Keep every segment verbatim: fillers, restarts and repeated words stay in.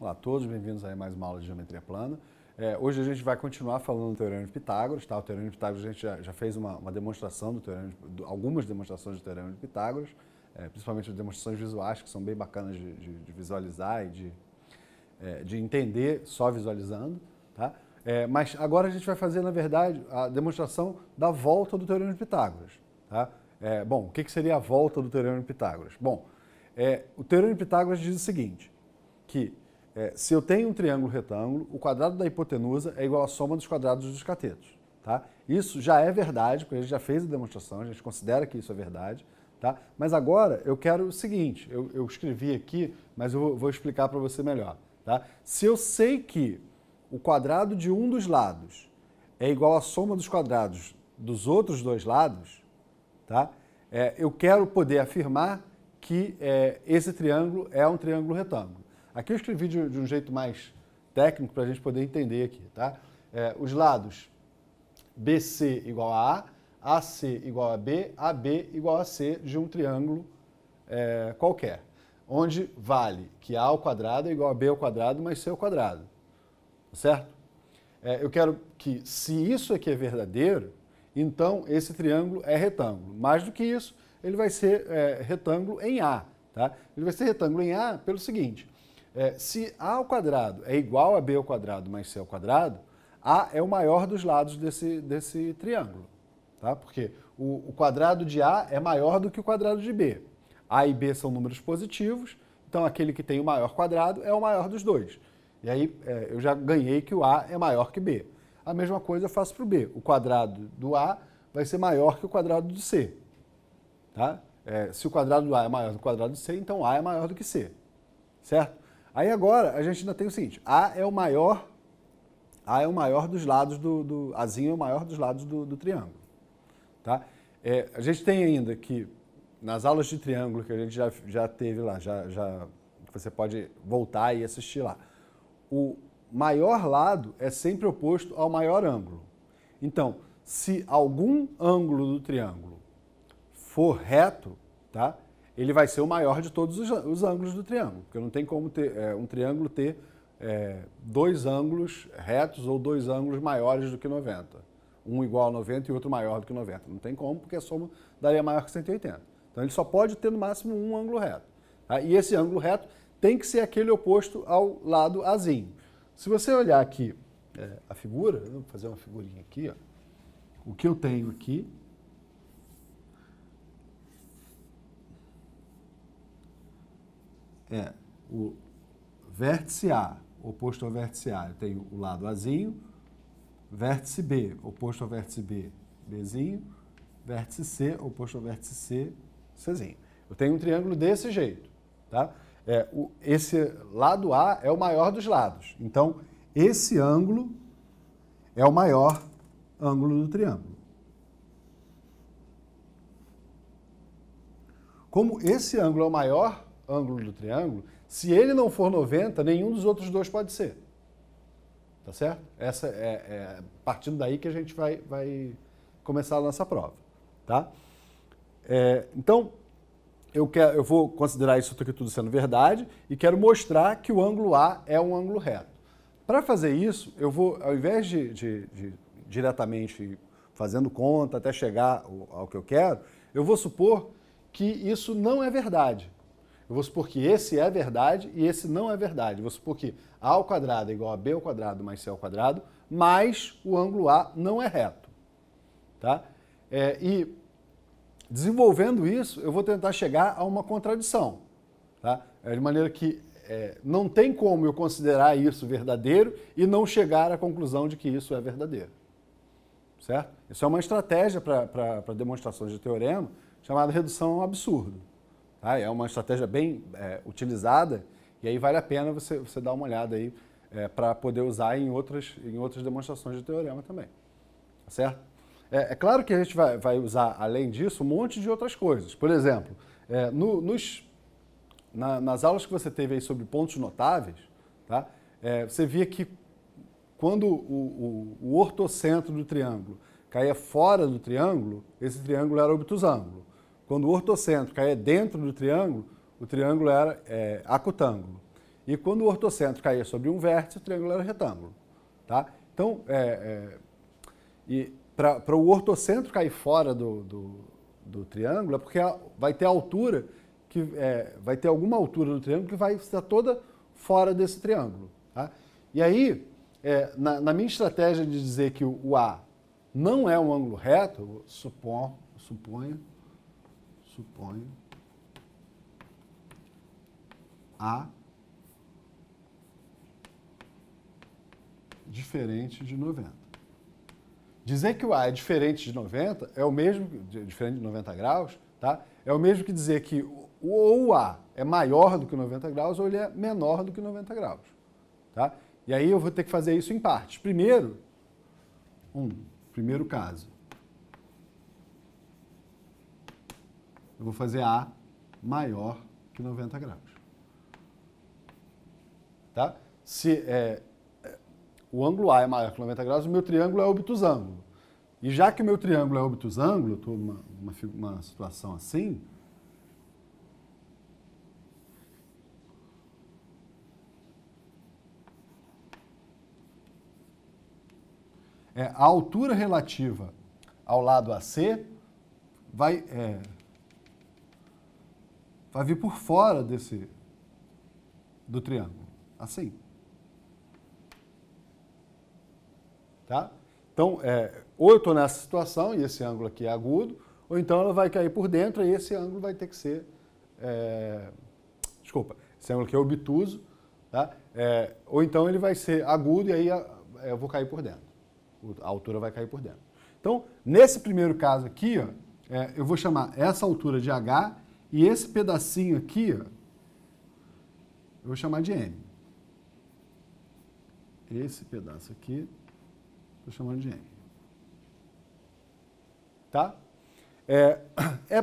Olá a todos, bem-vindos a mais uma aula de geometria plana. É, hoje a gente vai continuar falando do Teorema de Pitágoras, tá? O Teorema de Pitágoras a gente já, já fez uma, uma demonstração do Teorema, de, algumas demonstrações do Teorema de Pitágoras, é, principalmente as demonstrações visuais, que são bem bacanas de, de, de visualizar e de, é, de entender só visualizando, tá? É, mas agora a gente vai fazer, na verdade, a demonstração da volta do Teorema de Pitágoras, tá? É, bom, o que, que seria a volta do Teorema de Pitágoras? Bom, é, o Teorema de Pitágoras diz o seguinte, que É, se eu tenho um triângulo retângulo, o quadrado da hipotenusa é igual à soma dos quadrados dos catetos, tá? Isso já é verdade, porque a gente já fez a demonstração, a gente considera que isso é verdade, tá? Mas agora eu quero o seguinte, eu, eu escrevi aqui, mas eu vou, vou explicar para você melhor, tá? Se eu sei que o quadrado de um dos lados é igual à soma dos quadrados dos outros dois lados, tá? É, eu quero poder afirmar que é, esse triângulo é um triângulo retângulo. Aqui eu escrevi de, de um jeito mais técnico para a gente poder entender aqui, tá? É, os lados B C igual a A, A C igual a B, A B igual a C de um triângulo é, qualquer, onde vale que A ao quadrado é igual a B ao quadrado mais C ao quadrado, certo? É, eu quero que, se isso aqui é verdadeiro, então esse triângulo é retângulo. Mais do que isso, ele vai ser é, retângulo em A, tá? Ele vai ser retângulo em A pelo seguinte... É, se A ao quadrado é igual a B ao quadrado mais C ao quadrado, A é o maior dos lados desse, desse triângulo, tá? Porque o, o quadrado de A é maior do que o quadrado de B. A e B são números positivos, então aquele que tem o maior quadrado é o maior dos dois. E aí é, eu já ganhei que o A é maior que B. A mesma coisa eu faço para o B. O quadrado do A vai ser maior que o quadrado do C, tá? É, se o quadrado do A é maior do que o quadrado do C, então A é maior do que C, certo? Aí agora a gente ainda tem o seguinte, A é o maior, A é o maior dos lados do, do Azinho é o maior dos lados do, do triângulo, tá? É, a gente tem ainda que nas aulas de triângulo que a gente já, já teve lá, já, já você pode voltar e assistir lá, o maior lado é sempre oposto ao maior ângulo. Então, se algum ângulo do triângulo for reto, tá? Ele vai ser o maior de todos os, os ângulos do triângulo, porque não tem como ter, é, um triângulo ter é, dois ângulos retos ou dois ângulos maiores do que noventa. Um igual a noventa e outro maior do que noventa. Não tem como, porque a soma daria maior que cento e oitenta. Então ele só pode ter no máximo um ângulo reto. Tá? E esse ângulo reto tem que ser aquele oposto ao lado Azinho. Se você olhar aqui é, a figura, eu vou fazer uma figurinha aqui, ó. O que eu tenho aqui, é o vértice A, oposto ao vértice A, eu tenho o lado Azinho, vértice B, oposto ao vértice B, Bzinho, vértice C, oposto ao vértice C, Czinho. Eu tenho um triângulo desse jeito, tá? É, o, esse lado A é o maior dos lados, então esse ângulo é o maior ângulo do triângulo. Como esse ângulo é o maior ângulo do triângulo, se ele não for noventa, nenhum dos outros dois pode ser. Tá certo? Essa é, é partindo daí que a gente vai, vai começar a nossa prova. Tá? É, então, eu, quero, eu vou considerar isso aqui tudo sendo verdade e quero mostrar que o ângulo A é um ângulo reto. Para fazer isso, eu vou, ao invés de, de, de diretamente fazendo conta até chegar ao, ao que eu quero, eu vou supor que isso não é verdade. Eu vou supor que esse é verdade e esse não é verdade. Eu vou supor que A ao quadrado é igual a B ao quadrado mais C ao quadrado, mas o ângulo A não é reto. Tá? É, e desenvolvendo isso, eu vou tentar chegar a uma contradição. Tá? É de maneira que é, não tem como eu considerar isso verdadeiro e não chegar à conclusão de que isso é verdadeiro. Certo? Isso é uma estratégia para demonstrações de teorema chamada redução ao absurdo. É uma estratégia bem é, utilizada e aí vale a pena você, você dar uma olhada aí é, para poder usar em outras, em outras demonstrações de teorema também, tá certo? É, é claro que a gente vai, vai usar, além disso, um monte de outras coisas. Por exemplo, é, no, nos, na, nas aulas que você teve aí sobre pontos notáveis, tá? É, você via que quando o, o, o ortocentro do triângulo caía fora do triângulo, esse triângulo era obtusângulo. Quando o ortocentro caía dentro do triângulo, o triângulo era é, acutângulo. E quando o ortocentro caía sobre um vértice, o triângulo era retângulo. Tá? Então, é, é, para o ortocentro cair fora do, do, do triângulo, é porque a, vai ter altura, que, é, vai ter alguma altura do triângulo que vai estar toda fora desse triângulo. Tá? E aí, é, na, na minha estratégia de dizer que o, o A não é um ângulo reto, suponho, suponho, suponho A diferente de noventa. Dizer que o A é diferente de noventa é o mesmo, diferente de noventa graus, tá? É o mesmo que dizer que o, ou o A é maior do que noventa graus ou ele é menor do que noventa graus, tá? E aí eu vou ter que fazer isso em partes. Primeiro, um primeiro caso, eu vou fazer A maior que noventa graus, tá? Se é o ângulo A é maior que noventa graus, o meu triângulo é obtusângulo. E já que o meu triângulo é obtusângulo, estou numa uma, uma situação assim, é, a altura relativa ao lado A C vai, é, vai vir por fora desse, do triângulo, assim. Tá? Então, é, ou eu estou nessa situação e esse ângulo aqui é agudo, ou então ela vai cair por dentro e esse ângulo vai ter que ser... É, desculpa, esse ângulo aqui é obtuso, tá? É, ou então ele vai ser agudo e aí eu vou cair por dentro. A altura vai cair por dentro. Então, nesse primeiro caso aqui, ó, é, eu vou chamar essa altura de H e esse pedacinho aqui, ó, eu vou chamar de M. Esse pedaço aqui... Estou chamando de M. Tá? É,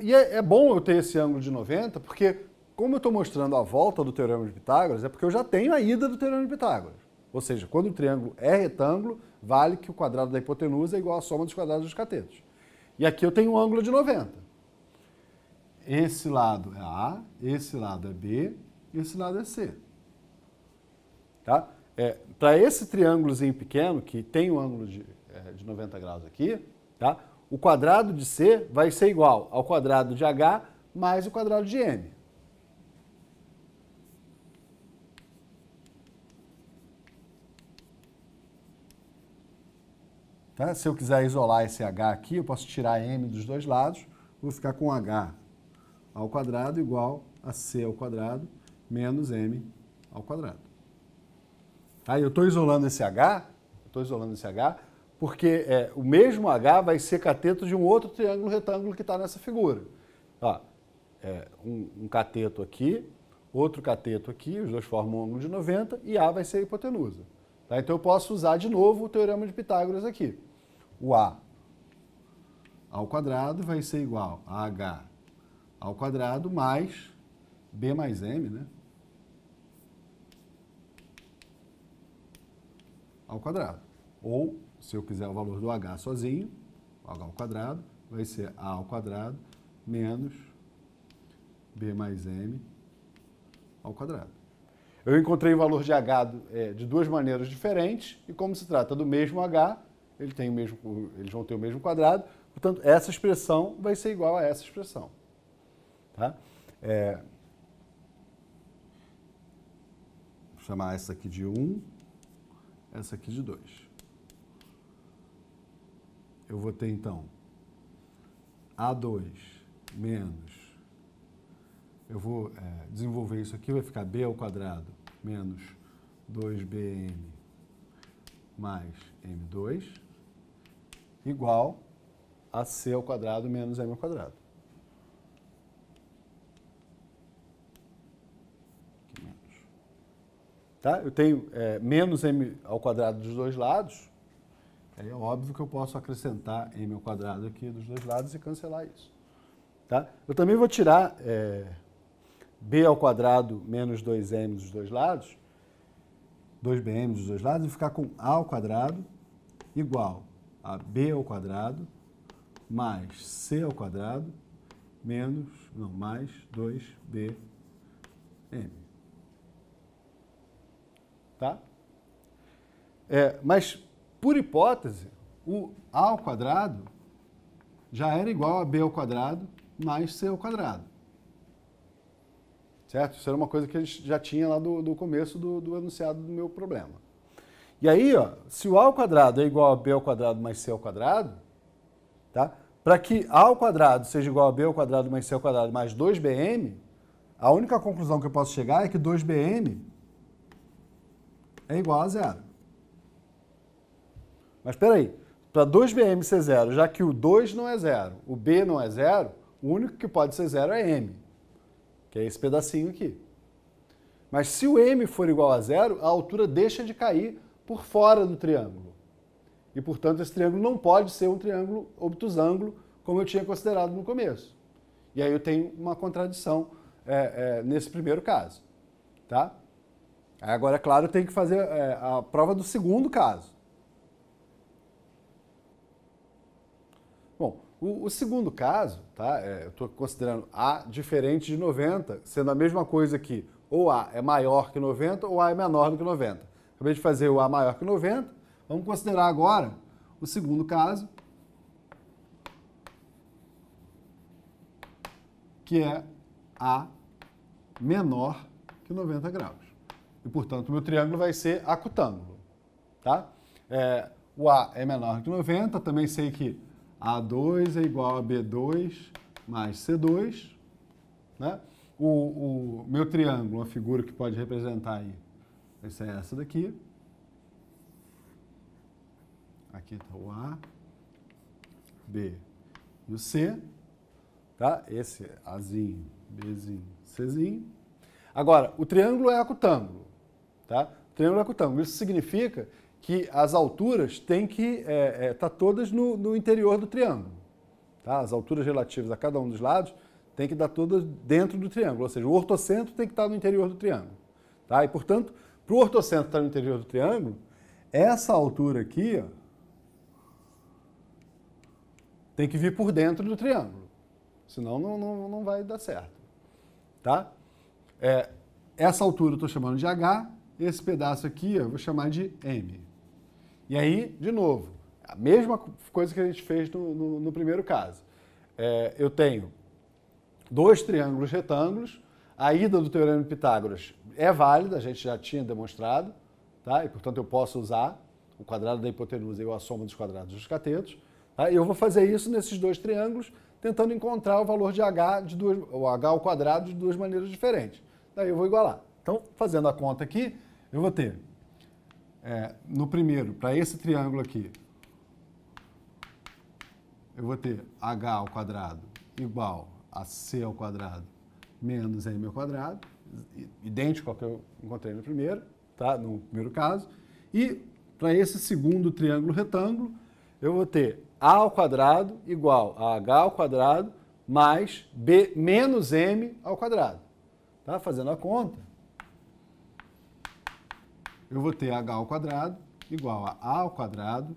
e é, é, é bom eu ter esse ângulo de noventa, porque como eu estou mostrando a volta do Teorema de Pitágoras, é porque eu já tenho a ida do Teorema de Pitágoras. Ou seja, quando o triângulo é retângulo, vale que o quadrado da hipotenusa é igual à soma dos quadrados dos catetos. E aqui eu tenho um ângulo de noventa. Esse lado é A, esse lado é B, esse lado é C. Tá? É, para esse triângulozinho pequeno, que tem um ângulo de, é, de noventa graus aqui, tá? O quadrado de C vai ser igual ao quadrado de H mais o quadrado de M. Tá? Se eu quiser isolar esse H aqui, eu posso tirar M dos dois lados, vou ficar com H ao quadrado igual a C ao quadrado menos M ao quadrado. Tá? Eu estou isolando esse H, estou isolando esse H, porque é, o mesmo H vai ser cateto de um outro triângulo retângulo que está nessa figura. Ó, é, um, um cateto aqui, outro cateto aqui, os dois formam um ângulo de noventa e A vai ser a hipotenusa. Tá? Então eu posso usar de novo o Teorema de Pitágoras aqui. O A ao quadrado vai ser igual a H ao quadrado mais B mais M, né? ao quadrado. Ou, se eu quiser o valor do H sozinho, H ao quadrado, vai ser A ao quadrado menos B mais M ao quadrado. Eu encontrei o valor de H é, de duas maneiras diferentes, e como se trata do mesmo H, ele tem o mesmo, eles vão ter o mesmo quadrado, portanto, essa expressão vai ser igual a essa expressão. Tá? É... Vou chamar essa aqui de um. Essa aqui de dois. Eu vou ter, então, A dois menos... Eu vou é, desenvolver isso aqui, vai ficar B ao quadrado menos dois B M mais M dois igual a C ao quadrado menos M ao quadrado. Tá? Eu tenho é, menos m ao quadrado dos dois lados, é óbvio que eu posso acrescentar m ao quadrado aqui dos dois lados e cancelar isso. Tá? Eu também vou tirar é, b ao quadrado menos dois m dos dois lados, dois b m dos dois lados, e ficar com a ao quadrado igual a b ao quadrado mais c ao quadrado menos, não, mais dois b m. Tá? É, mas, por hipótese, o A ao quadrado já era igual a B ao quadrado mais C ao quadrado. Certo? Isso era uma coisa que a gente já tinha lá do, do começo do, do enunciado do meu problema. E aí, ó, se o A ao quadrado é igual a B ao quadrado mais C ao quadrado, tá? Para que A ao quadrado seja igual a B ao quadrado mais C ao quadrado mais dois B M, a única conclusão que eu posso chegar é que dois B M é igual a zero. Mas espera aí, para dois B M ser zero, já que o dois não é zero, o B não é zero, o único que pode ser zero é M, que é esse pedacinho aqui. Mas se o M for igual a zero, a altura deixa de cair por fora do triângulo. E, portanto, esse triângulo não pode ser um triângulo obtusângulo, como eu tinha considerado no começo. E aí eu tenho uma contradição é, é, nesse primeiro caso. Tá? Agora, é claro, eu tenho que fazer é, a prova do segundo caso. Bom, o, o segundo caso, tá? É, eu estou considerando A diferente de noventa, sendo a mesma coisa que ou A é maior que noventa ou A é menor do que noventa. Acabei de fazer o A maior que noventa, vamos considerar agora o segundo caso, que é A menor que noventa graus. E, portanto, o meu triângulo vai ser acutângulo. Tá? É, o A é menor que noventa, também sei que A dois é igual a B dois mais C dois. Né? O, o meu triângulo, uma figura que pode representar aí, vai ser essa daqui. Aqui está o A, B e o C, tá? Esse é Azinho, Bzinho, Czinho. Agora, o triângulo é acutângulo, tá? O triângulo é acutângulo. Isso significa que as alturas têm que é, é, tá todas no, no interior do triângulo, tá? As alturas relativas a cada um dos lados tem que dar todas dentro do triângulo, ou seja, o ortocentro tem que estar no interior do triângulo, tá? E, portanto, para o ortocentro estar no interior do triângulo, essa altura aqui, ó, tem que vir por dentro do triângulo, senão não, não, não vai dar certo. Tá? É, essa altura eu estou chamando de H, esse pedaço aqui eu vou chamar de M. E aí, de novo, a mesma coisa que a gente fez no, no, no primeiro caso. É, eu tenho dois triângulos retângulos, a ida do Teorema de Pitágoras é válida, a gente já tinha demonstrado, tá? E portanto eu posso usar o quadrado da hipotenusa igual a soma dos quadrados dos catetos. Tá? Eu vou fazer isso nesses dois triângulos, tentando encontrar o valor de H, de duas, o H ao quadrado de duas maneiras diferentes. Daí eu vou igualar. Então, fazendo a conta aqui, eu vou ter, é, no primeiro, para esse triângulo aqui, eu vou ter H ao quadrado igual a C ao quadrado menos M ao quadrado, idêntico ao que eu encontrei no primeiro, tá? No primeiro caso. E para esse segundo triângulo retângulo, eu vou ter A ao quadrado igual a H ao quadrado mais B menos M ao quadrado. Tá? Fazendo a conta, eu vou ter H ao quadrado igual a A ao quadrado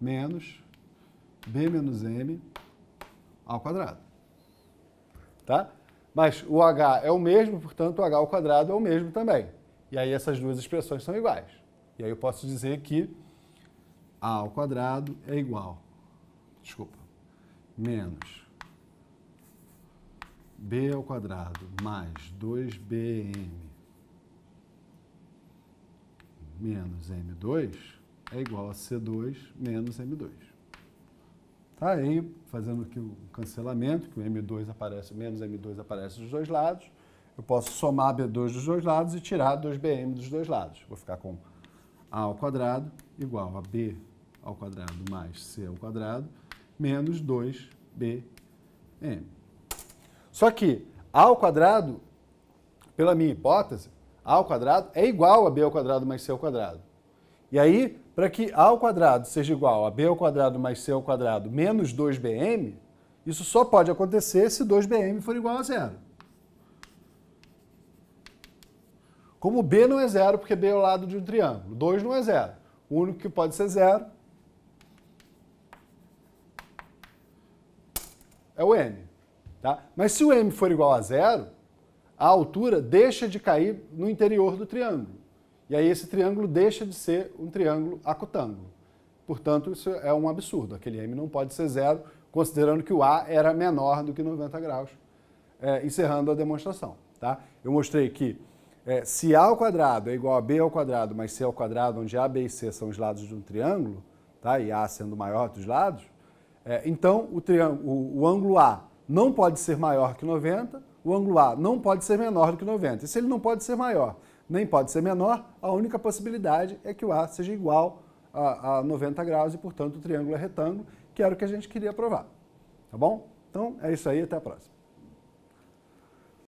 menos B menos M ao quadrado. Tá? Mas o H é o mesmo, portanto, o H ao quadrado é o mesmo também. E aí essas duas expressões são iguais. E aí eu posso dizer que A ao quadrado é igual, desculpa, menos B ao quadrado mais dois B M menos M dois é igual a C dois menos M dois. Tá aí, fazendo que o cancelamento, que o M dois aparece, menos M dois aparece dos dois lados, eu posso somar B dois dos dois lados e tirar dois B M dos dois lados. Vou ficar com A ao quadrado igual a B ao quadrado mais C ao quadrado menos dois B M. Só que A ao quadrado, pela minha hipótese, A ao quadrado é igual a B ao quadrado mais C ao quadrado. E aí, para que A ao quadrado seja igual a B ao quadrado mais C ao quadrado menos dois B M, isso só pode acontecer se dois B M for igual a zero. Como B não é zero, porque B é o lado de um triângulo, dois não é zero. O único que pode ser zero é o M. Tá? Mas se o M for igual a zero, a altura deixa de cair no interior do triângulo. E E aí esse triângulo deixa de ser um triângulo acutângulo. Portanto, isso é um absurdo. Aquele M não pode ser zero, considerando que o A era menor do que noventa graus, é, encerrando a demonstração. Tá? Eu mostrei que é, se A ao quadrado é igual a B ao quadrado mais C ao quadrado, onde A, B e C são os lados de um triângulo, tá? E A sendo maior dos lados, é, então o, o, o ângulo A não pode ser maior que noventa, o ângulo A não pode ser menor do que noventa. E se ele não pode ser maior, nem pode ser menor, a única possibilidade é que o A seja igual a, a noventa graus e, portanto, o triângulo é retângulo, que era o que a gente queria provar. Tá bom? Então, é isso aí, até a próxima.